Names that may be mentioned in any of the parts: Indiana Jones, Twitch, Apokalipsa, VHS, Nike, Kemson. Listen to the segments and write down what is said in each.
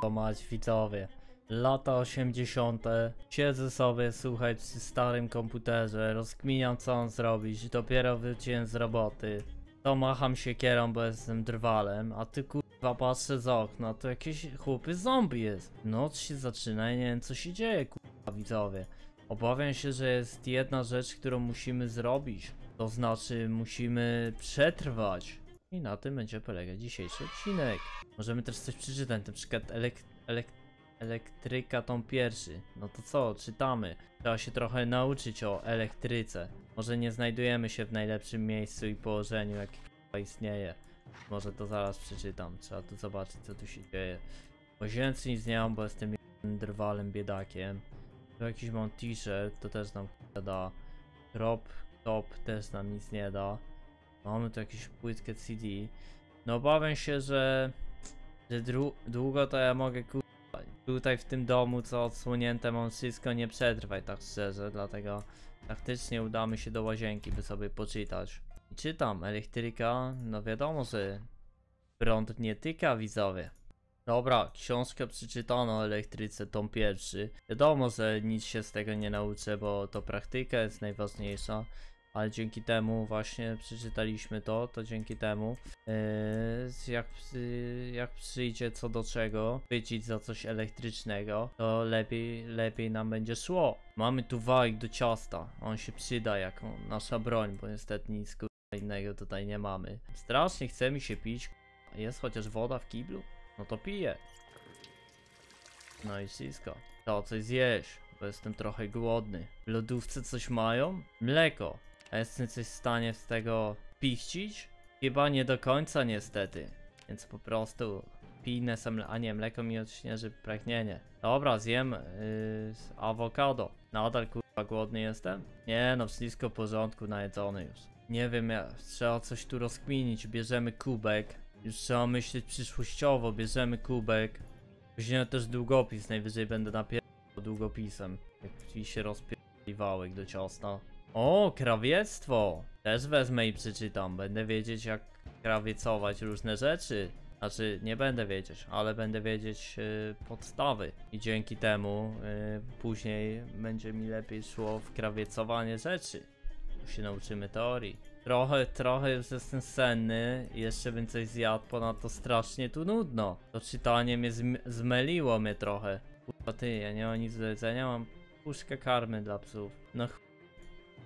To mać widzowie, lata 80. Siedzę sobie, słuchaj, przy starym komputerze, rozkminiam co mam zrobić, dopiero wróciłem z roboty. To macham siekierą, bo jestem drwalem, a ty kurwa patrzę z okna, to jakieś chłopy zombie jest. Noc się zaczyna i nie wiem co się dzieje kurwa widzowie. Obawiam się, że jest jedna rzecz, którą musimy zrobić. To znaczy musimy przetrwać. I na tym będzie polegać dzisiejszy odcinek. Możemy też coś przeczytać, na przykład elektryka tą pierwszy. No to co, czytamy. Trzeba się trochę nauczyć o elektryce. Może nie znajdujemy się w najlepszym miejscu i położeniu, jakie istnieje. Może to zaraz przeczytam. Trzeba tu zobaczyć, co tu się dzieje. Łazienki nic nie mam, bo jestem drwalem biedakiem. Tu jakiś mam t-shirt, to też nam da. Top też nam nic nie da. Mamy tu jakąś płytkę CD. No obawiam się, że długo to ja mogę kurwa. Tutaj w tym domu co odsłonięte mam wszystko nie przetrwać, tak szczerze, dlatego praktycznie udamy się do łazienki, by sobie poczytać. I czytam, elektryka, no wiadomo, że prąd nie tyka widzowie. Dobra, książkę przeczytano o elektryce, tom pierwszy. Wiadomo, że nic się z tego nie nauczę, bo to praktyka jest najważniejsza. Ale dzięki temu właśnie przeczytaliśmy to dzięki temu jak przyjdzie co do czego chwycić za coś elektrycznego, to lepiej nam będzie szło. Mamy tu wajk do ciasta, on się przyda jako nasza broń, bo niestety nic innego tutaj nie mamy. Strasznie chce mi się pić, jest chociaż woda w kiblu? No to piję. No i wszystko. Trzeba coś zjeść, bo jestem trochę głodny. W lodówce coś mają? Mleko. A jestem coś w stanie z tego piścić? Chyba nie do końca niestety. Więc po prostu pijnę sam, a nie, mleko mi odśnieży pragnienie. Dobra, zjem awokado. Nadal kurwa głodny jestem? Nie no, wszystko w porządku, najedzony już. Nie wiem, trzeba coś tu rozkminić. Bierzemy kubek. Już trzeba myśleć przyszłościowo, bierzemy kubek. Później też długopis, najwyżej będę napierdał długopisem. Jak mi się rozpierdoliwałek do ciasta. O, krawiectwo! Też wezmę i przeczytam. Będę wiedzieć, jak krawiecować różne rzeczy. Znaczy, nie będę wiedzieć, ale będę wiedzieć podstawy. I dzięki temu później będzie mi lepiej szło w krawiecowanie rzeczy. Tu się nauczymy teorii. Trochę już jestem senny. Jeszcze bym coś zjadł, ponadto strasznie tu nudno. To czytanie mnie zmyliło mnie trochę. Kurwa ty, ja nie mam nic do jedzenia, mam puszkę karmy dla psów. No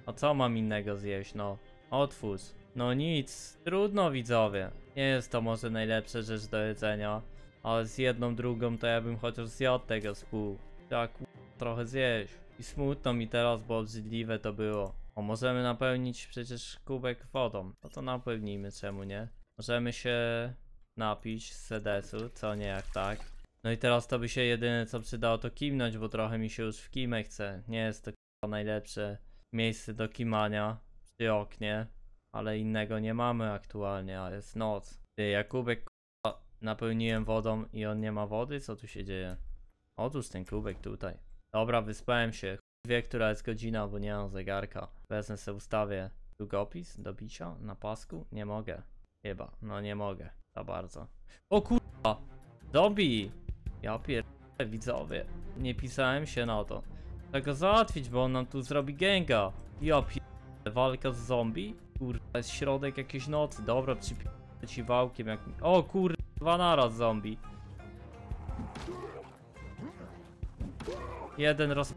a co mam innego zjeść, no? Otwórz. No nic, trudno widzowie. Nie jest to może najlepsza rzecz do jedzenia, ale z jedną drugą to ja bym chociaż zjadł tego z pół. Tak trochę zjeść. I smutno mi teraz, bo obrzydliwe to było. O, możemy napełnić przecież kubek wodą. No to napełnijmy, czemu nie? Możemy się napić z sedesu, co nie jak tak. No i teraz to by się jedyne co przydało to kimnąć, bo trochę mi się już w kimę chce. Nie jest to najlepsze miejsce do kimania przy oknie, ale innego nie mamy aktualnie, a jest noc. Jakubek napełniłem wodą i on nie ma wody? Co tu się dzieje? Otóż ten kubek tutaj. Dobra, wyspałem się. Wie, która jest godzina, bo nie mam zegarka. Wezmę sobie ustawię długopis do bicia na pasku. Nie mogę. Chyba. No nie mogę. Za bardzo. O kurwa! Zombie! Ja pierdolę widzowie. Nie pisałem się na to. Trzeba go załatwić, bo on nam tu zrobi gęga. Ja pierdolę. Walka z zombie? Kurwa, jest środek jakiejś nocy. Dobra, przypierdolę ci wałkiem jak... O kurwa, dwa naraz zombie. Jeden roz...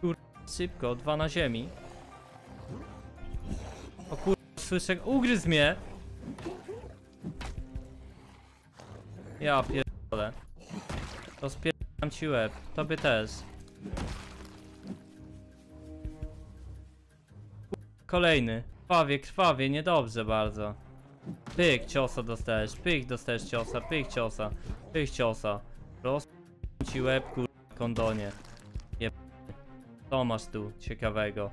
Kur... szybko, dwa na ziemi. O kur... słyszę... ugryzł mnie! Ja pierdolę. Rozpierdam ci łeb, tobie też. Kur... kolejny. Krwawie, niedobrze bardzo. Pyk, ciosa dostajesz, pyk, ciosa. Rozpierdam ci łeb, kur... kondonie. Co masz tu ciekawego?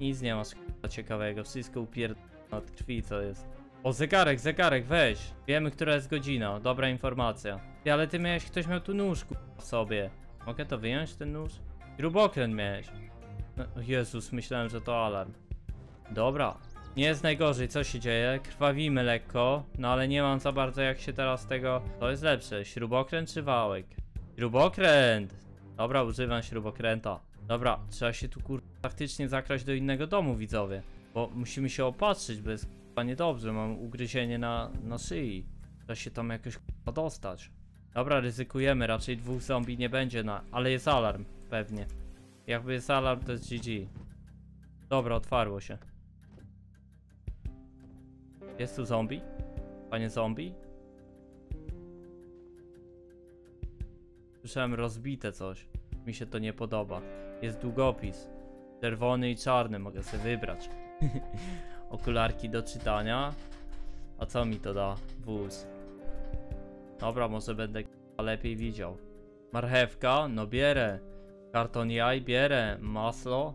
Nic nie masz ciekawego, wszystko upierdolone od krwi co jest. O zegarek, weź! Wiemy, która jest godzina, dobra informacja. Ty, ale ty miałeś, ktoś miał tu nóż w sobie. Mogę to wyjąć ten nóż? Śrubokręt miałeś. No, Jezus, myślałem, że to alarm. Dobra, Nie jest najgorzej, co się dzieje? Krwawimy lekko, no ale nie mam za bardzo jak się teraz tego... To jest lepsze, śrubokręt czy wałek? Śrubokręt! Dobra, używam śrubokręta. Dobra, trzeba się tu praktycznie zakraść do innego domu, widzowie. Bo musimy się opatrzyć, bo jest niedobrze, mam ugryzienie na szyi. Trzeba się tam jakoś dostać. Dobra, ryzykujemy, raczej dwóch zombie nie będzie ale jest alarm, pewnie. Jakby jest alarm, to jest GG. Dobra, otwarło się. Jest tu zombie? Panie zombie? Słyszałem rozbite coś. Mi się to nie podoba. Jest długopis. Czerwony i czarny, mogę sobie wybrać. Okularki do czytania. A co mi to da? Wóz. Dobra, może będę lepiej widział. Marchewka? No bierę. Karton jaj? Bierę. Masło?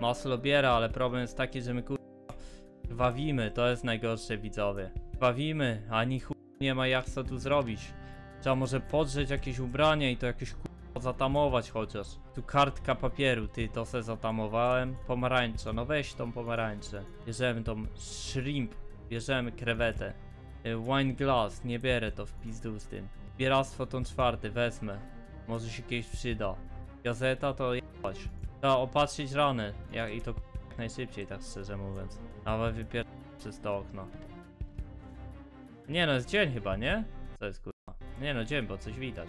Masło bierę, ale problem jest taki, że my krwawimy, to jest najgorsze, widzowie. Krwawimy, ani nie ma jak co tu zrobić. Trzeba może podrzeć jakieś ubrania i to jakieś zatamować chociaż. Tu kartka papieru, ty, to se zatamowałem. Pomarańcza, no weź tą pomarańczę. Bierzemy tą shrimp, bierzemy krewetę. Wine glass, nie bierę to w pizdu z tym. Bieractwo tą czwarty, wezmę. Może się kiedyś przyda. Gazeta to jebać. Trzeba opatrzyć rany, jak i to najszybciej, tak szczerze mówiąc. Nawet wypierdam przez to okno. Nie no, jest dzień chyba, nie? Co jest kurwa? Nie no, dzień, bo coś widać.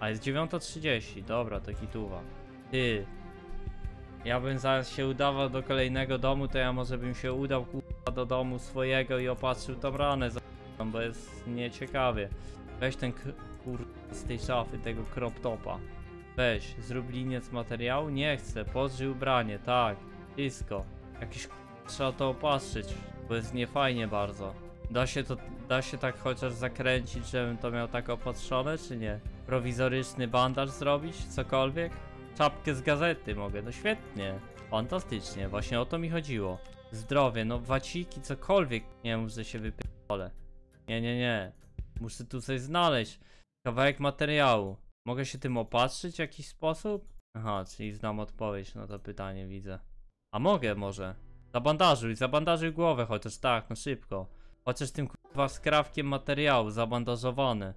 A jest 9:30, dobra, to kituwa. Ty. Ja bym zaraz się udawał do kolejnego domu, to ja może bym się udał kurwa do domu swojego i opatrzył tą ranę za k***ą, bo jest nieciekawie. Weź ten kurwa z tej szafy, tego crop topa. Weź, zrób linię z materiału? Nie chcę, podrzyj ubranie, tak. Blisko. Jakiś trzeba to opatrzyć, bo jest niefajnie bardzo. Da się tak chociaż zakręcić, żebym to miał tak opatrzone, czy nie? Prowizoryczny bandaż zrobić? Cokolwiek? Czapkę z gazety mogę, no świetnie. Fantastycznie, właśnie o to mi chodziło. Zdrowie, no waciki, cokolwiek. Nie mów, że się wypierdolę. Nie, nie, nie. Muszę tu coś znaleźć. Kawałek materiału. Mogę się tym opatrzyć w jakiś sposób? Aha, czyli znam odpowiedź na to pytanie, widzę. A mogę może? Zabandażuj głowę chociaż, tak, no szybko. Chociaż tym kurwa skrawkiem materiału, zabandażowany.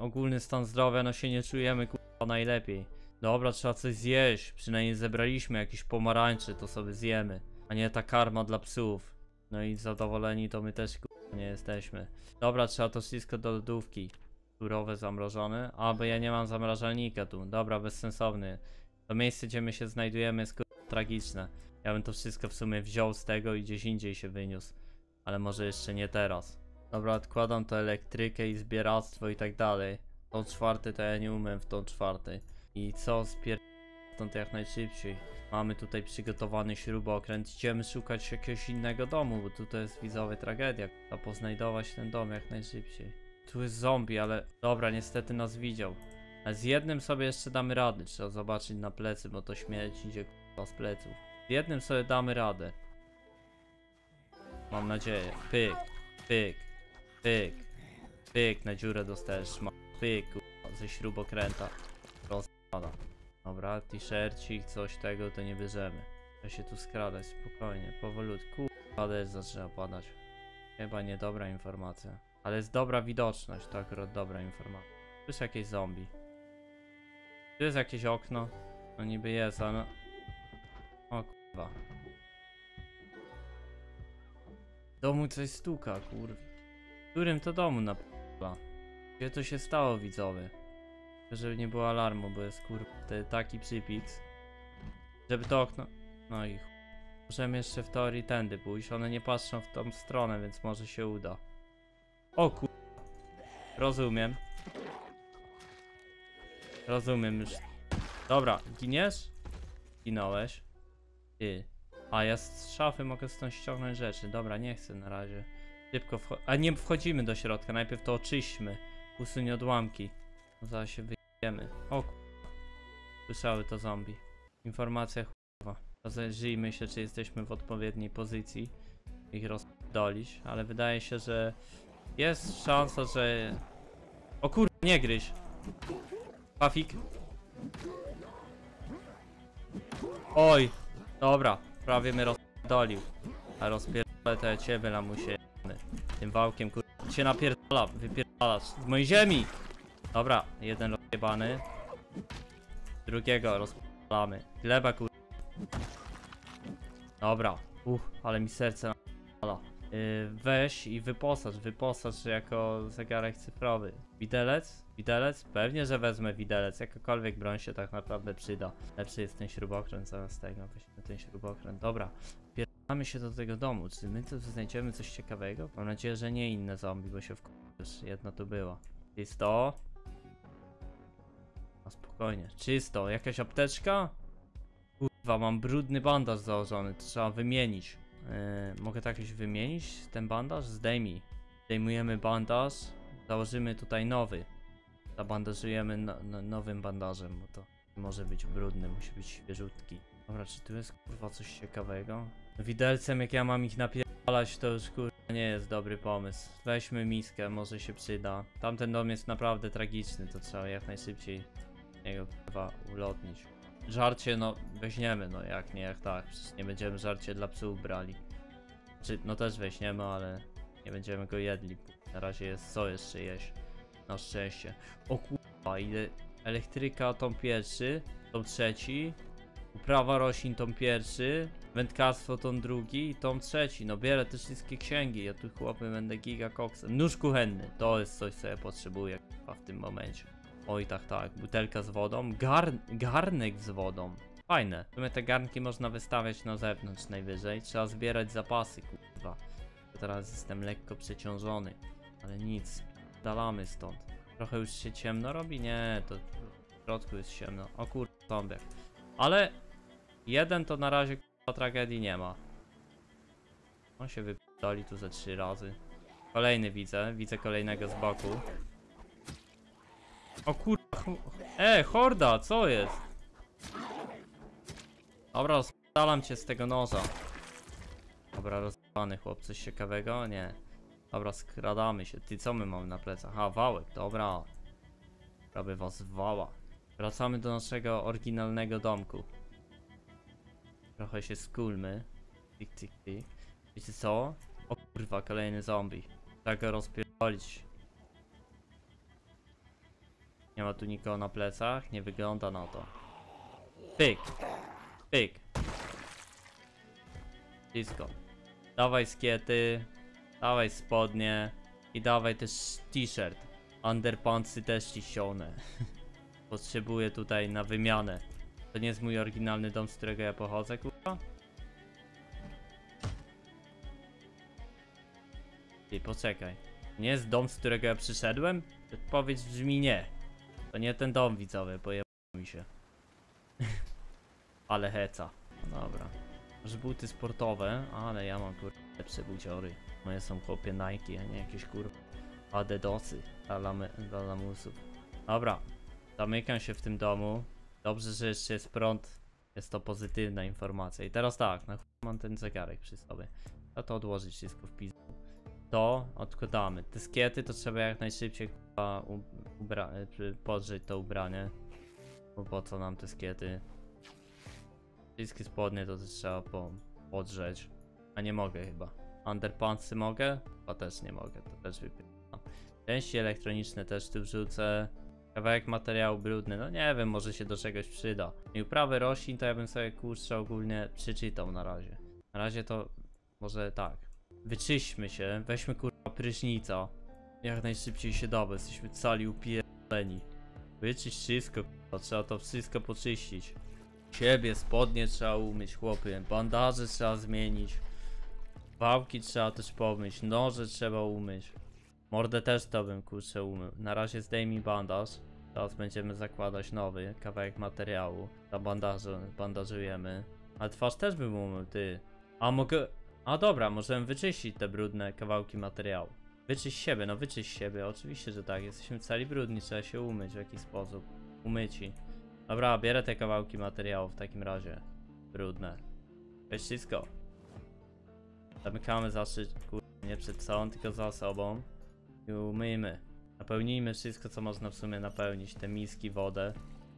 Ogólny stan zdrowia, no się nie czujemy kurwa najlepiej. Dobra, trzeba coś zjeść, przynajmniej zebraliśmy jakieś pomarańcze, to sobie zjemy. A nie ta karma dla psów. No i zadowoleni to my też kurwa nie jesteśmy. Dobra, trzeba to wszystko do lodówki. Surowe zamrożone, a bo ja nie mam zamrażalnika tu, dobra, bezsensowny. To miejsce, gdzie my się znajdujemy jest kurwa tragiczne. Ja bym to wszystko w sumie wziął z tego i gdzieś indziej się wyniósł. Ale może jeszcze nie teraz. Dobra, odkładam to elektrykę i zbieractwo i tak dalej. Tą czwarty to ja nie umiem w tą czwartej. I co stąd jak najszybciej. Mamy tutaj przygotowany śrubokręt. Idziemy szukać jakiegoś innego domu, bo tutaj jest widzowie tragedia. Trzeba poznajdować ten dom jak najszybciej. Tu jest zombie, ale dobra, niestety nas widział. A z jednym sobie jeszcze damy radę. Trzeba zobaczyć na plecy, bo to śmierć idzie k***a z pleców. Z jednym sobie damy radę. Mam nadzieję. Pyk, pyk, pyk, pyk, na dziurę dostajesz. Pyk, kurwa, ze śrubokręta. Rozpada. Dobra, t-shircik, coś tego to nie bierzemy. Trzeba się tu skradać, spokojnie, powolutku. Kurwa, deszcz zaczyna padać. Chyba niedobra informacja. Ale jest dobra widoczność, to akurat dobra informacja. Tu jest jakieś zombie. Tu jest jakieś okno. No niby jest, ale... O kurwa. W domu coś stuka, kurwa. W którym to domu na p***a? Gdzie to się stało, widzowie? Żeby nie było alarmu, bo jest kurwa taki przypic. Żeby to okno... No i chuj. Możemy jeszcze w teorii tędy pójść. One nie patrzą w tą stronę, więc może się uda. O kurwa. Rozumiem. Rozumiem już. Dobra, giniesz? Ginąłeś. Ty. A ja z szafy mogę stąd ściągnąć rzeczy. Dobra, nie chcę na razie. Szybko nie wchodzimy do środka. Najpierw to oczyśćmy. Usuń odłamki. Zaraz się wyjdziemy. O kurwa. Słyszały to zombie. Informacja chujowa. Rozejrzyjmy się, czy jesteśmy w odpowiedniej pozycji. Ich rozdolić. Ale wydaje się, że jest szansa, że... O kurwa, nie gryź. Pafik. Oj. Dobra. Prawie mnie rozdolił, a rozpierdolił To ja cię wylamusię tym wałkiem, kurwa. Cię napierdala, wypierdala z mojej ziemi. Dobra, jeden rozjebany. Drugiego rozpalamy. Gleba, kurwa. Dobra. Ale mi serce napala. Weź i wyposaż jako zegarek cyfrowy. Widelec? Widelec? Pewnie, że wezmę widelec. Jakakolwiek broń się tak naprawdę przyda. Lepszy jest ten śrubokręt zamiast tego. Weźmy ten śrubokręt. Dobra. Mamy się do tego domu. Czy my tu znajdziemy coś ciekawego? Mam nadzieję, że nie inne zombie, bo się wkurzysz. Jedna to była. Czysto. No spokojnie. Czysto. Jakaś apteczka? Kurwa, mam brudny bandaż założony. To trzeba wymienić. Mogę tak jakoś wymienić ten bandaż? Zdejmij. Zdejmujemy bandaż. Założymy tutaj nowy. Zabandażujemy nowym bandażem, bo to może być brudny, musi być świeżutki. Dobra, czy tu jest kurwa coś ciekawego? Widelcem jak ja mam ich napierdalać, to już kurwa nie jest dobry pomysł. Weźmy miskę, może się przyda. Tamten dom jest naprawdę tragiczny, to trzeba jak najszybciej jego kurwa ulotnić. Żarcie no weźmiemy, no jak nie jak tak, przecież nie będziemy żarcie dla psów brali. Czy no też weźmiemy, ale nie będziemy go jedli. Na razie jest co jeszcze jeść, na szczęście. O kurwa, ile elektryka tom pierwszy, tom trzeci, uprawa roślin tom pierwszy, wędkarstwo tom drugi i tom trzeci. No biorę te wszystkie księgi, ja tu chłopy będę giga koksem. Nóż kuchenny, to jest coś co ja potrzebuję kurwa, w tym momencie. Oj tak, butelka z wodą, garnek z wodą, fajne. W sumie te garnki można wystawiać na zewnątrz najwyżej, trzeba zbierać zapasy kurwa. Teraz jestem lekko przeciążony, ale nic, dalamy stąd. Trochę już się ciemno robi? Nie, to w środku jest ciemno, o kurwa zombie. Ale jeden to na razie kurwa tragedii nie ma. On się wypdali tu ze 3 razy. Kolejny widzę kolejnego z boku. O kurwa, horda, co jest? Dobra, rozpalam cię z tego noża. Dobra, rozpalany chłop, coś ciekawego? Nie. Dobra, skradamy się. Ty, co my mamy na plecach? Aha, wałek, dobra. Prawie was wała. Wracamy do naszego oryginalnego domku. Trochę się skulmy. Tik, tik, tik. Wiecie co? O kurwa, kolejny zombie. Trzeba go rozpierdolić. Nie ma tu nikogo na plecach, nie wygląda na to. Pyk, pyk. Blisko. Dawaj skiety, dawaj spodnie i dawaj też t-shirt. Underpantsy też ściśnione. Potrzebuję tutaj na wymianę. To nie jest mój oryginalny dom, z którego ja pochodzę, kurwa. Ty, poczekaj. Nie jest dom, z którego ja przyszedłem? Odpowiedź brzmi nie. To nie ten dom widzowy, pojebał mi się. Ale heca. No dobra. Masz buty sportowe, ale ja mam kurwa lepsze buciory. Moje są chłopie Nike, a nie jakieś kurwa adedosy dla lamusów. Dobra. Zamykam się w tym domu. Dobrze, że jeszcze jest prąd. Jest to pozytywna informacja. I teraz tak, na chuj mam ten zegarek przy sobie. Trzeba to odłożyć wszystko w pizdu. To odkładamy. Te skiety to trzeba jak najszybciej kurwa podrzeć to ubranie. Bo po co nam te skiety? Wszystkie spodnie to trzeba podrzeć. A nie mogę chyba. Underpantsy mogę? Chyba też nie mogę, to też wypieram. Części elektroniczne też tu wrzucę. Kawałek materiału brudny, no nie wiem, może się do czegoś przyda. I uprawy roślin to ja bym sobie kurczę ogólnie przeczytał na razie. Na razie to może tak. Wyczyśćmy się, weźmy kurwa prysznica. Jak najszybciej się da, bo jesteśmy cali upierdoleni. Wyczyść wszystko kurwa, trzeba to wszystko poczyścić. Siebie, spodnie trzeba umyć chłopy, bandaże trzeba zmienić. Wałki trzeba też pomyć, noże trzeba umyć. Mordę też to bym kurczę umył. Na razie zdejmij bandaż. Teraz będziemy zakładać nowy kawałek materiału. Bandażujemy. Ale twarz też bym umył, ty. A dobra, możemy wyczyścić te brudne kawałki materiału. Wyczyść siebie, oczywiście, że tak. Jesteśmy cali brudni, trzeba się umyć w jakiś sposób. Umyci. Dobra, bierę te kawałki materiału w takim razie. Brudne. Weź wszystko. Zamykamy zawsze, kurde, nie przed sobą, tylko za sobą. I umyjmy. Napełnijmy wszystko, co można w sumie napełnić. Te miski, wodę.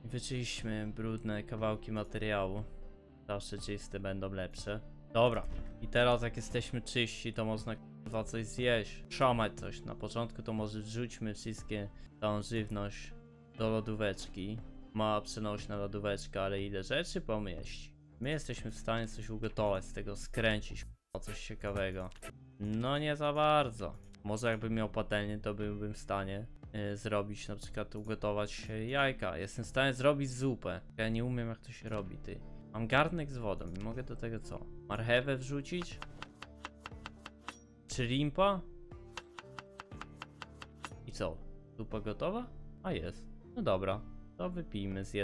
I wyczyśćmy brudne kawałki materiału. Zawsze czyste będą lepsze. Dobra. I teraz jak jesteśmy czyści, to można chyba coś zjeść. Szamać coś. Na początku to może wrzućmy wszystkie tą żywność do lodóweczki. Mała przenośna lodóweczka, ale ile rzeczy pomieści. My jesteśmy w stanie coś ugotować z tego, skręcić o coś ciekawego. No nie za bardzo. Może jakbym miał patelnię, to byłbym w stanie zrobić, na przykład ugotować jajka. Jestem w stanie zrobić zupę. Ja nie umiem, jak to się robi, ty. Mam garnek z wodą i mogę do tego co? Marchewę wrzucić? Czy limpa? I co? Zupa gotowa? A jest. No dobra. To wypijmy z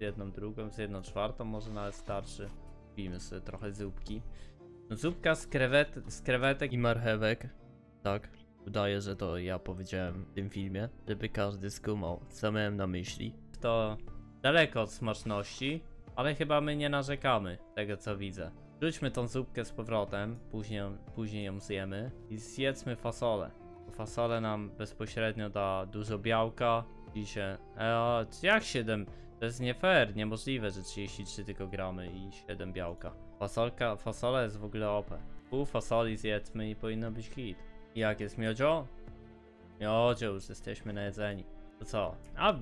jedną drugą, z jedną czwartą, może nawet starszy. Pijmy sobie trochę zupki. No, zupka z krewetek i marchewek. Tak, udaje, że to ja powiedziałem w tym filmie, żeby każdy skumał, co miałem na myśli. To daleko od smaczności, ale chyba my nie narzekamy, tego co widzę. Rzućmy tą zupkę z powrotem, później ją zjemy i zjedzmy fasolę. Fasole nam bezpośrednio da dużo białka. Pisze, jak 7? To jest nie fair, niemożliwe, że 33 tylko gramy i 7 białka. Fasola jest w ogóle OP. Pół fasoli zjedzmy i powinno być hit. Jak jest miodzio? Miodzio, już jesteśmy najedzeni. To co? A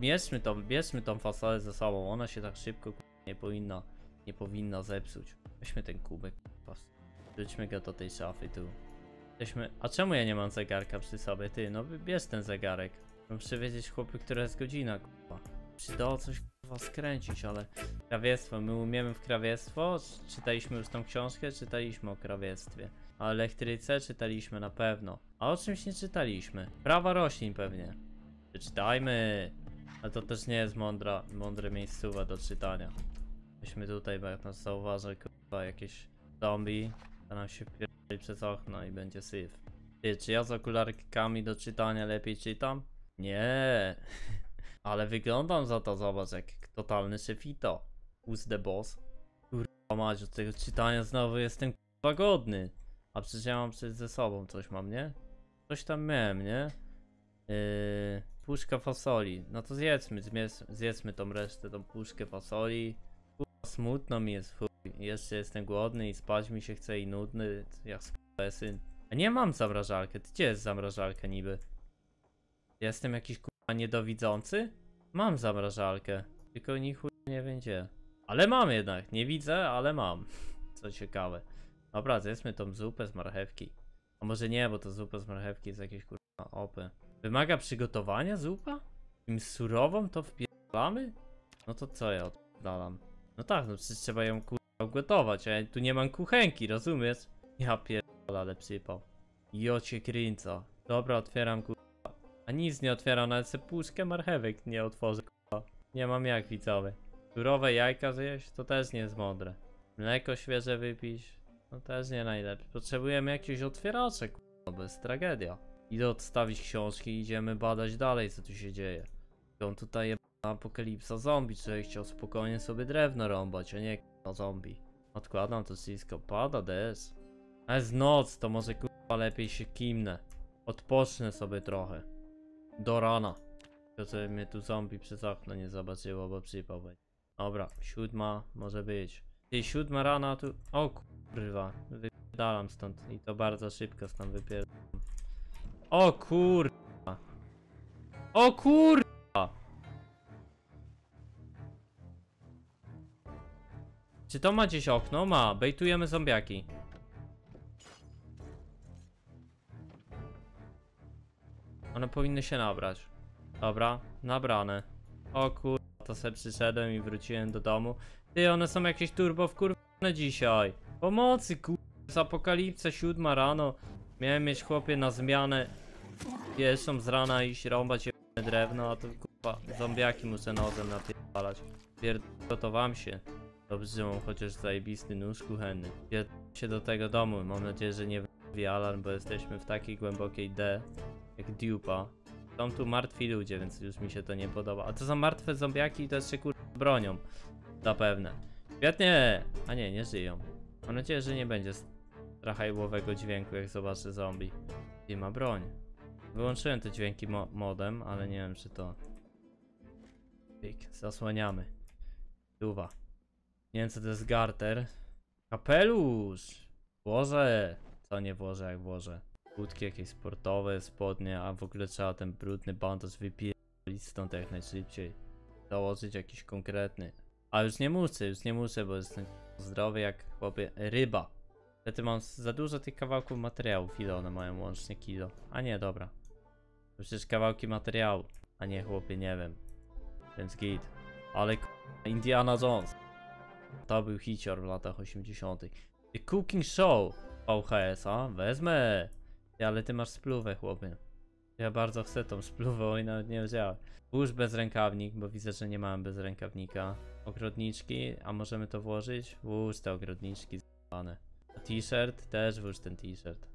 bierzmy tą fasolę ze sobą, ona się tak szybko nie powinna zepsuć. Weźmy ten kubek, wrzućmy go do tej szafy tu. A czemu ja nie mam zegarka przy sobie? Ty, no bierz ten zegarek. Muszę wiedzieć, chłopie, która jest godzina, k***a. Przydało coś, k***a, skręcić, ale... Krawiectwo, my umiemy w krawiectwo? Czytaliśmy już tą książkę? Czytaliśmy o krawiectwie. A elektryce czytaliśmy na pewno. A o czymś nie czytaliśmy? Prawa roślin pewnie. Przeczytajmy! Ale to też nie jest mądre miejscowa do czytania. Weźmy tutaj, bo jak nas zauważy, k***a, jakieś zombie, to nam się pierdoli przez okno i będzie syf. Ty, czy ja z okularkami do czytania lepiej czytam? Nie, ale wyglądam za to, zobacz, jak totalny szefito. Who's the boss? Kurwa mać, od tego czytania znowu jestem kurwa godny. A przecież ja mam ze sobą coś mam, nie? Coś tam miałem, nie? Puszka fasoli, no to zjedzmy tą resztę, tą puszkę fasoli. Kurwa, smutno mi jest, chuj. Jeszcze jestem głodny i spać mi się chce i nudny, jak skurwa syn. A nie mam zamrażarkę, gdzie jest zamrażarka niby? Jestem jakiś k***a niedowidzący? Mam zamrażarkę, tylko ni chuj nie wiem gdzie. Ale mam jednak, nie widzę, ale mam. Co ciekawe. Dobra, zjedzmy tą zupę z marchewki. A może nie, bo to zupa z marchewki jest jakieś k***a opy. Wymaga przygotowania zupa? Im surową to wpierdalamy? No to co ja oddalam? No tak, no przecież trzeba ją k***a gotować, a ja tu nie mam kuchenki, rozumiesz? Ja pierdolę, ale przypał. Jocie kręca. Dobra, otwieram k***a. A nic nie otwieram, nawet se puszkę marchewek nie otworzę, k***a. Nie mam jak, widzowie. Surowe jajka zjeść? To też nie jest mądre. Mleko świeże wypić? No też nie najlepiej. Potrzebujemy jakiegoś otwieraczek, k***a, bo jest tragedia. Idę odstawić książki i idziemy badać dalej, co tu się dzieje. Są tutaj jebana apokalipsa zombie, czyli chciał spokojnie sobie drewno rąbać, a nie k***a zombie. Odkładam to wszystko, pada deszcz. A jest noc, to może k***a lepiej się kimnę. Odpocznę sobie trochę. Do rana. To co mnie tu zombie przez okno nie zobaczyło, bo przypał. Dobra, 7 może być. Czyli 7 rana tu... O kurwa, wypierdalam stąd i to bardzo szybko stąd wypierdalam. O kurwa. O kurwa. Czy to ma gdzieś okno? Ma, bejtujemy zombiaki. One powinny się nabrać. Dobra, nabrane. O kurwa, to sobie przyszedłem i wróciłem do domu. Ty, one są jakieś turbo wkurwane dzisiaj. Pomocy kurwa, z apokalipsa 7 rano. Miałem mieć chłopie na zmianę pierwszą z rana iść rąbać jebane drewno, a to kurwa zombiaki muszę nozem napierdalać. Pierdolę się. Dobrze, że mam chociaż zajebisty nóż kuchenny. Pierdolę się do tego domu. Mam nadzieję, że nie wyjdzie alarm, bo jesteśmy w takiej głębokiej D. Jak dupa. Są tu martwi ludzie, więc już mi się to nie podoba. A to za martwe zombiaki i to jeszcze kurwa bronią. Zapewne. Świetnie! A nie, nie żyją. Mam nadzieję, że nie będzie strachajłowego dźwięku, jak zobaczę zombie. I ma broń. Wyłączyłem te dźwięki modem, ale nie wiem, czy to... Pik. Zasłaniamy. Duwa. Nie wiem, co to jest garter. Kapelusz! Włoże! Co nie włożę, jak włożę. Budki jakieś sportowe, spodnie, a w ogóle trzeba ten brudny bandaż wypierdolić stąd jak najszybciej. Założyć jakiś konkretny. A już nie muszę, bo jestem zdrowy jak chłopie ryba. Wtedy mam za dużo tych kawałków materiałów. Ile one mają łącznie? Kilo. A nie, dobra. To przecież kawałki materiału. A nie, chłopie, nie wiem. Więc git. Ale Indiana Jones. To był hicior w latach 80. The Cooking Show VHS-a wezmę. Ale ty masz spluwę, chłopie. Ja bardzo chcę tą spluwę i nawet nie wziąłem. Włóż bezrękawnik, bo widzę, że nie mamy bezrękawnika. Ogrodniczki, a możemy to włożyć? Włóż te ogrodniczki z***ane. T-shirt, też włóż ten t-shirt.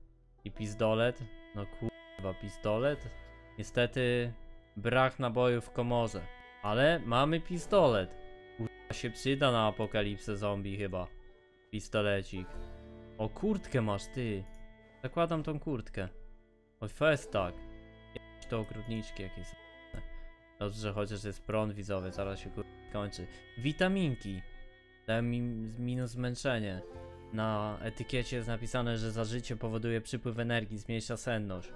I pistolet? No kurwa, pistolet? Niestety brak nabojów w komorze. Ale mamy pistolet. Kurwa się przyda na apokalipsę zombie chyba. Pistolecik. O, kurtkę masz, ty. Zakładam tą kurtkę. Oj, fest tak. To ogrodniczki jakieś. Dobrze, że chociaż jest prąd widzowy, zaraz się kończy. Witaminki. Dałem minus zmęczenie. Na etykiecie jest napisane, że zażycie powoduje przypływ energii, zmniejsza senność.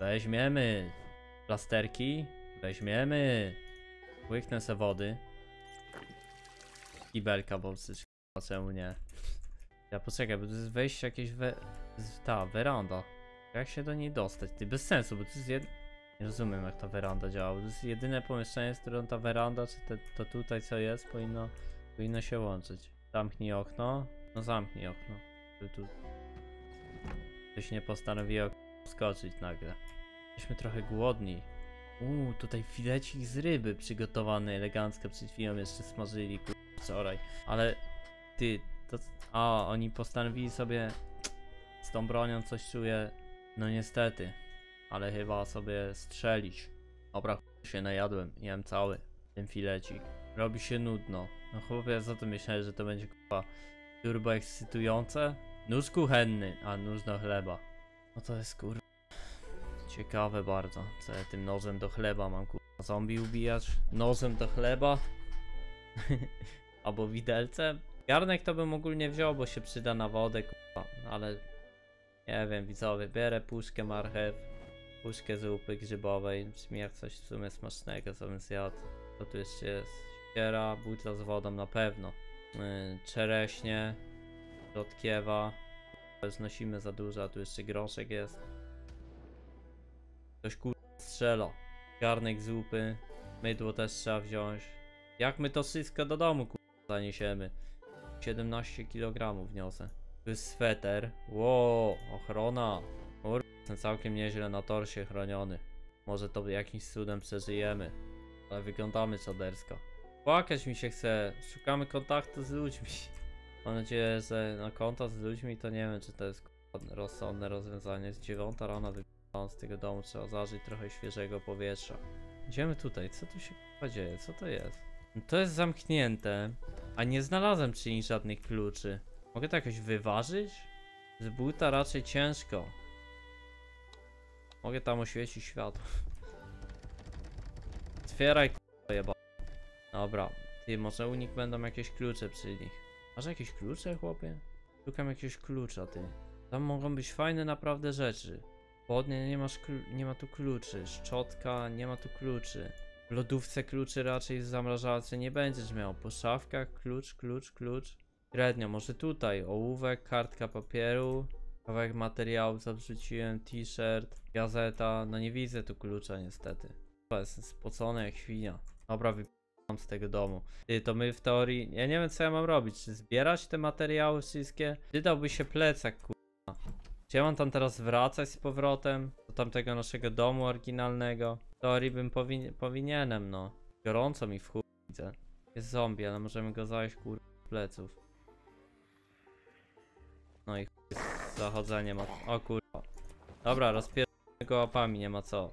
Weźmiemy. Plasterki. Weźmiemy. Łyknę se wody. Kibelka, bo przecież czemu nie? Ja poczekaj, bo to jest wejście jakieś ta weranda. Jak się do niej dostać? Ty, bez sensu, bo to jest nie rozumiem jak ta weranda działa, bo to jest jedyne pomieszczenie, z którą ta weranda, czy to tutaj co jest, powinno się łączyć. Zamknij okno. No zamknij okno. Tu ktoś nie postanowiło skoczyć nagle. Jesteśmy trochę głodni. Tutaj filecik z ryby przygotowany elegancko, przed chwilą jeszcze smażyli wczoraj. Ale ty, to... A, oni postanowili sobie z tą bronią coś czuję. No niestety, ale chyba sobie strzelić. Dobra, się najadłem, jem cały ten filecik. Robi się nudno. No chłopie, ja za to myślałem, że to będzie kurwa turbo ekscytujące. Nóż kuchenny, a nóż do chleba. No to jest kurwa ciekawe bardzo, co ja tym nożem do chleba mam kurwa zombie ubijać. Nożem do chleba. Albo widelcem. Garnek to bym ogólnie wziął, bo się przyda na wodę kurwa, ale... Nie wiem widzowie, bierę puszkę marchew, puszkę zupy grzybowej, brzmi jak coś w sumie smacznego, co bym zjadł. To tu jeszcze jest siekiera, butla z wodą na pewno. Czereśnie, rzodkiewa, znosimy za dużo, a tu jeszcze groszek jest. Ktoś kurwa strzela, garnek zupy, mydło też trzeba wziąć. Jak my to wszystko do domu kurwa zaniesiemy? 17 kg wniosę. Tu jest sweter. Wow, ochrona. Kurwa, jestem całkiem nieźle na torsie chroniony. Może to jakimś cudem przeżyjemy. Ale wyglądamy czadersko. Płakać mi się chce. Szukamy kontaktu z ludźmi. Mam nadzieję, że na kontakt z ludźmi to nie wiem, czy to jest rozsądne rozwiązanie. Jest 9 rano, wyglądam z tego domu. Trzeba zażyć trochę świeżego powietrza. Idziemy tutaj. Co tu się dzieje? Co to jest? No to jest zamknięte. A nie znalazłem czynić żadnych kluczy. Mogę to jakoś wyważyć? Z buta raczej ciężko. Mogę tam oświecić światło. Otwieraj k***a jeba. Dobra. Ty, może u nich będą jakieś klucze przy nich. Masz jakieś klucze, chłopie? Szukam jakiegoś klucza, ty. Tam mogą być fajne naprawdę rzeczy. Spodnie nie ma tu kluczy. Szczotka, nie ma tu kluczy. W lodówce kluczy raczej w zamrażalce nie będziesz miał. Po szafkach klucz. Średnio, może tutaj, ołówek, kartka papieru, kawałek materiału zawrzuciłem, t-shirt, gazeta, no nie widzę tu klucza niestety. Jestem spocony jak świnia. Dobra, wypijam z tego domu. Ty, to my w teorii, ja nie wiem co ja mam robić, czy zbierać te materiały wszystkie? Przydałby się plecak k***a. Czy ja mam tam teraz wracać z powrotem do tamtego naszego domu oryginalnego? W teorii bym powinienem, no. Gorąco mi w chuj widzę. Jest zombie, ale możemy go zajść kurwa z pleców. No i zachodzenie ma... O kurwa. Dobra, rozpierdolę go łapami, nie ma co.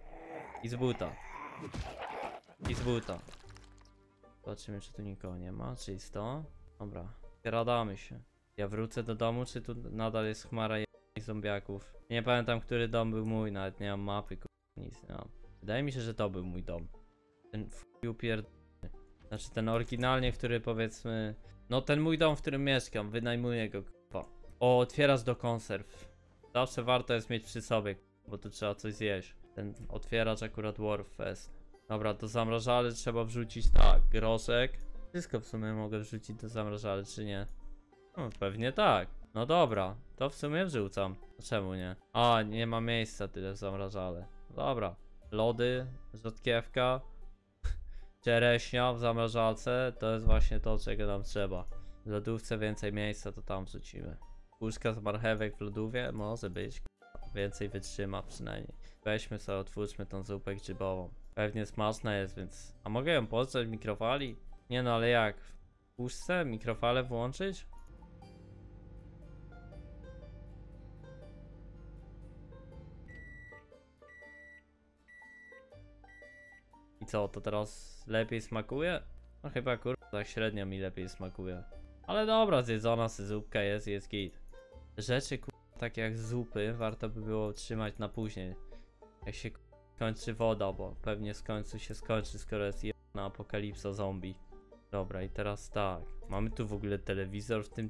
I z buta. Zobaczymy, czy tu nikogo nie ma, czysto. Dobra, radamy się. Ja wrócę do domu, czy tu nadal jest chmara i zombiaków? Nie pamiętam, który dom był mój, nawet nie mam mapy, kurwa, nic nie mam. Wydaje mi się, że to był mój dom. Ten upierdolony. Znaczy ten oryginalnie, który powiedzmy... No ten mój dom, w którym mieszkam, wynajmuję go, kurwa. O, otwieracz do konserw. Zawsze warto jest mieć przy sobie, bo tu trzeba coś zjeść. Ten otwieracz akurat Warfest. Dobra, do zamrażarzy trzeba wrzucić, tak, groszek. Wszystko w sumie mogę wrzucić do zamrażarzy, czy nie? No, pewnie tak. No dobra, to w sumie wrzucam. Czemu nie? A, nie ma miejsca tyle w zamrażale. Dobra. Lody, rzodkiewka, czereśnia w zamrażalce. To jest właśnie to, czego nam trzeba. W lodówce więcej miejsca, to tam wrzucimy. Puszka z marchewek w lodówie? Może być. Więcej wytrzyma przynajmniej. Weźmy sobie, otwórzmy tą zupę grzybową. Pewnie smaczna jest, więc... A mogę ją podgrzać w mikrofali? Nie no, ale jak? W puszce mikrofale włączyć? I co, to teraz lepiej smakuje? No chyba kurwa, tak średnio mi lepiej smakuje. Ale dobra, zjedzona zupka jest, jest git. Rzeczy kurwa, takie jak zupy, warto by było trzymać na później. Jak się kończy woda, bo pewnie z końcu się skończy, skoro jest jedna apokalipsa zombie. Dobra, i teraz tak. Mamy tu w ogóle telewizor w tym...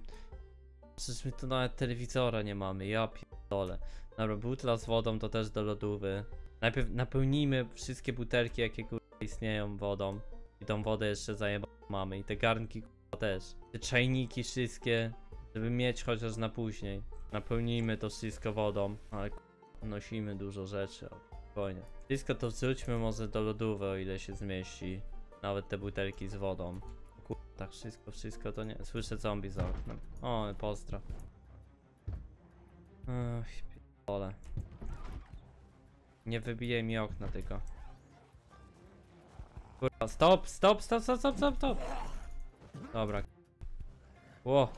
Przecież my tu nawet telewizora nie mamy, ja pierdolę. Dobra, butla z wodą to też do lodówy. Najpierw napełnijmy wszystkie butelki, jakie kurwa istnieją, wodą. I tą wodę jeszcze zajebą mamy. I te garnki kurwa też. Te czajniki wszystkie, żeby mieć chociaż na później. Napełnijmy to wszystko wodą. Ale kurwa, nosimy dużo rzeczy. Spokojnie. Wszystko to wrzućmy może do lodówy, o ile się zmieści. Nawet te butelki z wodą. Kurwa, tak wszystko to nie... Słyszę zombie za oknem. O, pozdro. Ech, pierdolę. Nie wybijaj mi okna tylko. Kurwa, stop. Dobra. Ło.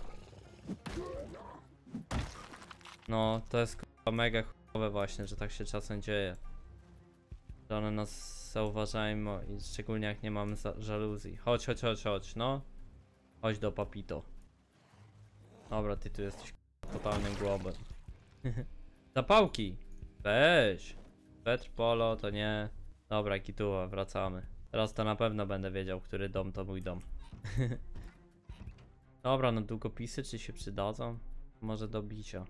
No, to jest kurwa mega chujowe właśnie, że tak się czasem dzieje. Że one nas zauważają i szczególnie jak nie mamy żaluzji. Chodź, no. Chodź do papito. Dobra, ty tu jesteś kurwa totalnym głobem. Zapałki! Weź! Petr Polo to nie. Dobra, kituła, wracamy. Teraz to na pewno będę wiedział, który dom to mój dom. Dobra, no długopisy czy się przydadzą? Może do bicia.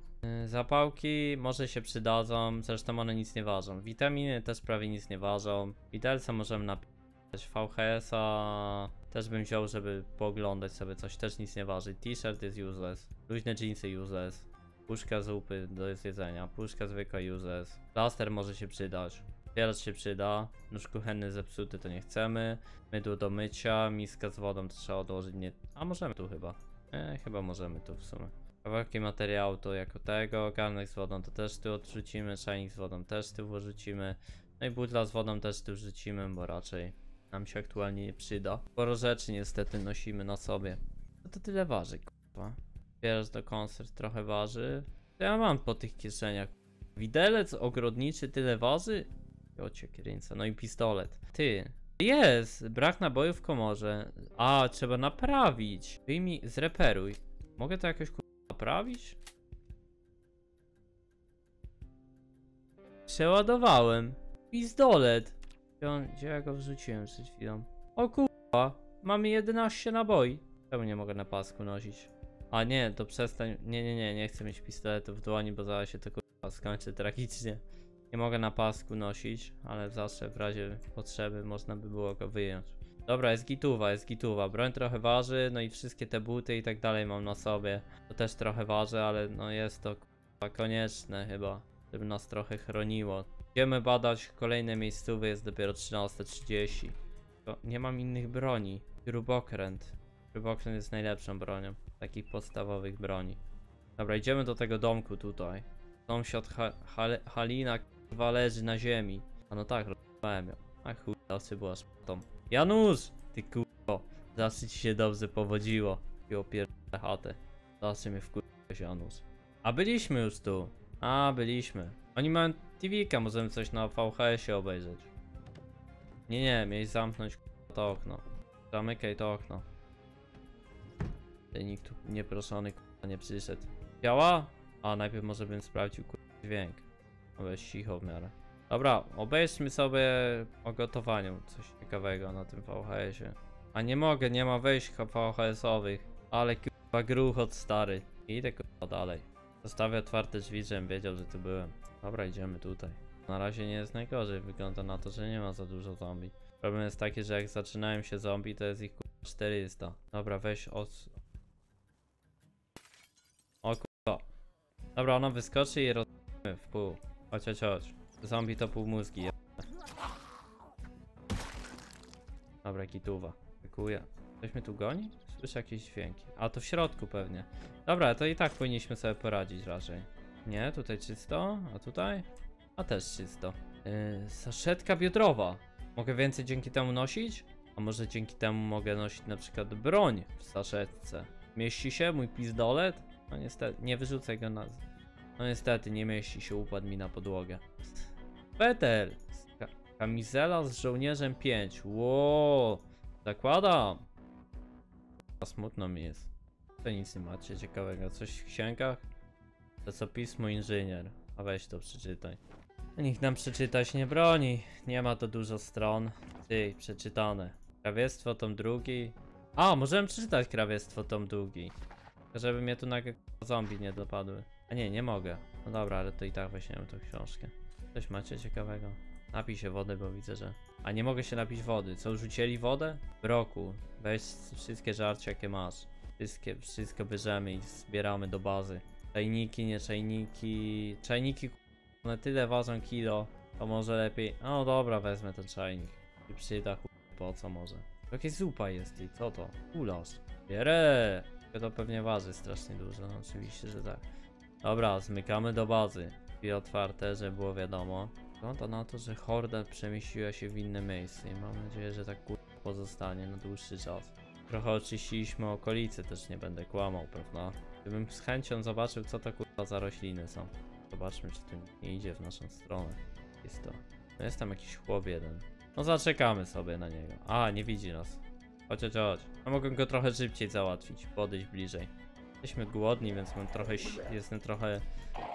Zapałki może się przydadzą, zresztą one nic nie ważą. Witaminy też prawie nic nie ważą. Widelce możemy napisać. VHS-a też bym wziął, żeby pooglądać sobie coś, też nic nie waży. T-shirt jest useless. Luźne jeansy useless. Puszka zupy do zjedzenia, puszka zwykła useless. Plaster może się przydać. Otwieracz się przyda, nóż kuchenny zepsuty to nie chcemy. Mydło do mycia, miska z wodą to trzeba odłożyć, nie... A możemy tu chyba. Chyba możemy tu w sumie. Kawałki materiału to jako tego, garnek z wodą to też tu odrzucimy, czajnik z wodą też tu wyrzucimy. No i butla z wodą też tu wrzucimy, bo raczej nam się aktualnie nie przyda. Sporo rzeczy niestety nosimy na sobie. No to tyle waży, k***a. Otwieracz do konserw trochę waży. To ja mam po tych kieszeniach. Widelec ogrodniczy tyle waży? Jocie kieręca. No i pistolet. Ty. Jest! Brak nabojów w komorze. A, trzeba naprawić. Wyjmij, zreperuj. Mogę to jakoś naprawić? Przeładowałem. Pistolet. Gdzie ja go wrzuciłem przed chwilą? O kurwa. Mamy 11 naboi. Czemu nie mogę na pasku nosić? A nie, to przestań. Nie chcę mieć pistoletu w dłoni, bo zaraz się to kurwa skończy tragicznie. Nie mogę na pasku nosić, ale zawsze w razie potrzeby można by było go wyjąć. Dobra, jest gituwa. Broń trochę waży, no i wszystkie te buty i tak dalej mam na sobie. To też trochę waży, ale no jest to kurwa konieczne chyba, żeby nas trochę chroniło. Idziemy badać kolejne miejscowe, jest dopiero 13:30. Nie mam innych broni. Śrubokręt. Śrubokręt jest najlepszą bronią. Takich podstawowych broni. Dobra, idziemy do tego domku tutaj. Sąsiad Halina kurwa leży na ziemi. A no tak, rozpałem ją. A chuj, zawsze była szmatą. Janusz! Ty kurwo, zawsze ci się dobrze powodziło. I opierdolę chatę. Zawsze mnie wkurwiłeś, Janusz. A byliśmy już tu. A, byliśmy. Oni mają TV-ka, możemy coś na VHS-ie obejrzeć. Nie, miej zamknąć kurwa to okno. Zamykaj to okno. Ty nikt tu nieproszony kurwa nie przyszedł. Działa? A, najpierw może bym sprawdził kurwa dźwięk. Ale cicho w miarę. Dobra, obejrzmy sobie o gotowaniu coś ciekawego na tym VHS-ie. A nie mogę, nie ma wejść VHS-owych. Ale kurwa gruchot stary. Idę kurwa dalej. Zostawię otwarte drzwi, żebym wiedział, że tu byłem. Dobra, idziemy tutaj. Na razie nie jest najgorzej, wygląda na to, że nie ma za dużo zombie. Problem jest taki, że jak zaczynają się zombie, to jest ich kurwa 400. Dobra, weź od... O kurwa. Dobra, ona wyskoczy i rozbijemy w pół. Chodź. Zombie to pół mózgi. Dobra, kituwa. Dziękuję. Ktoś mnie tu goni? Słyszę jakieś dźwięki. A to w środku pewnie. Dobra, to i tak powinniśmy sobie poradzić raczej. Nie, tutaj czysto, a tutaj? A też czysto. Saszetka biodrowa. Mogę więcej dzięki temu nosić? A może dzięki temu mogę nosić na przykład broń w saszetce? Mieści się mój pizdolet? No niestety, nie wyrzucaj go na... No niestety, nie mieści się, upadł mi na podłogę. Peter! Kamizela z żołnierzem 5. Wow! Zakładam! Smutno mi jest. To nic nie macie ciekawego. Coś w księgach? To co pismo inżynier. A weź to przeczytaj. Nikt nam przeczytać nie broni. Nie ma to dużo stron. Ty, przeczytane. Krawiectwo tom drugi. A, możemy przeczytać krawiectwo tom drugi. Żeby mnie tu nagle zombie nie dopadły. A nie, nie mogę. No dobra, ale to i tak weźmiemy tą książkę. Coś macie ciekawego? Napij się wody, bo widzę, że... A nie mogę się napić wody. Co, rzucili wodę? Broku, weź wszystkie żarcie, jakie masz. Wszystko bierzemy i zbieramy do bazy. Czajniki, nie czajniki... Czajniki, one tyle ważą kilo. To może lepiej... No dobra, wezmę ten czajnik. I przyda po co może. Jakaś zupa jest i co to? Ulasz. Bierę! To pewnie waży strasznie dużo, no, oczywiście, że tak. Dobra, zmykamy do bazy. I otwarte, żeby było wiadomo. Wygląda na to, że horda przemieściła się w inne miejsce i mam nadzieję, że tak pozostanie na dłuższy czas. Trochę oczyściliśmy okolice, też nie będę kłamał, prawda? Gdybym z chęcią zobaczył, co to kurwa za rośliny są. Zobaczmy, czy to nie idzie w naszą stronę. Jest to. No jest tam jakiś chłop jeden. No zaczekamy sobie na niego. A, nie widzi nas. Chodź. No mogę go trochę szybciej załatwić, podejść bliżej. Jesteśmy głodni, więc mam trochę... Jestem trochę...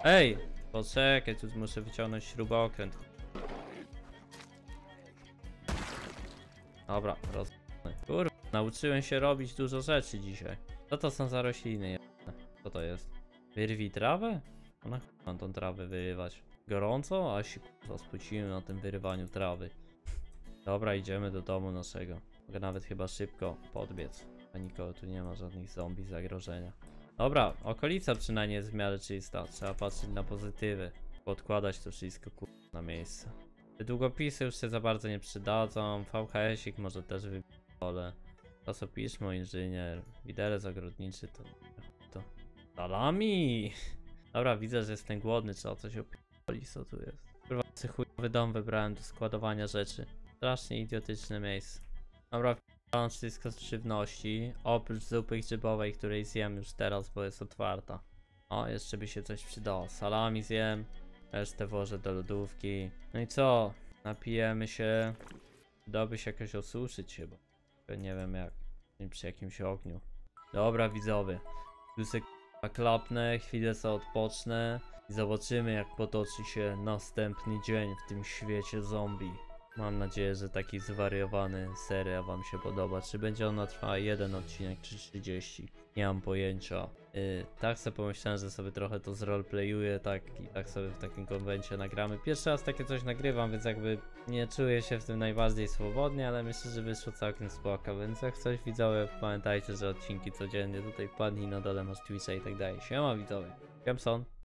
Ej! Poczekaj, tu muszę wyciągnąć śrubokręt. Dobra, kurwa, nauczyłem się robić dużo rzeczy dzisiaj. Co to są za rośliny jebane? Co to jest? Wyrwij trawę? Ona mam tą trawę wyrywać. Gorąco? A się kurwa spuściłem na tym wyrywaniu trawy. Dobra, idziemy do domu naszego. Mogę nawet chyba szybko podbiec. A nikogo tu nie ma, żadnych zombie zagrożenia. Dobra, okolica przynajmniej jest w miarę czysta. Trzeba patrzeć na pozytywy. Podkładać to wszystko kurwa na miejsce. Te długopisy już się za bardzo nie przydadzą. VHS-ik może też wybiorę. Czasopismo, inżynier. Widelec ogrodniczy to... Salami! Dobra, widzę, że jestem głodny. Trzeba coś opierdolić, co tu jest. Kurwa, chujowy dom wybrałem do składowania rzeczy. Strasznie idiotyczne miejsce. Dobra, mam wszystko z żywności, oprócz zupy grzybowej, której zjem już teraz, bo jest otwarta. O, jeszcze by się coś przydało. Salami zjem, resztę włożę do lodówki. No i co? Napijemy się. Dałoby się jakoś osuszyć chyba. Nie wiem jak. Przy jakimś ogniu. Dobra widzowie. Tu se klapnę, chwilę sobie odpocznę. I zobaczymy jak potoczy się następny dzień w tym świecie zombie. Mam nadzieję, że taki zwariowany seria wam się podoba. Czy będzie ona trwała jeden odcinek, czy 30? Nie mam pojęcia. Tak sobie pomyślałem, że sobie trochę to zroleplayuję, tak i tak sobie w takim konwencie nagramy. Pierwszy raz takie coś nagrywam, więc jakby nie czuję się w tym najbardziej swobodnie, ale myślę, że wyszło całkiem spoko, więc jak coś widzowie, pamiętajcie, że odcinki codziennie tutaj padli, na dole masz Twitcha i tak dalej. Siema widzowie, Kemson.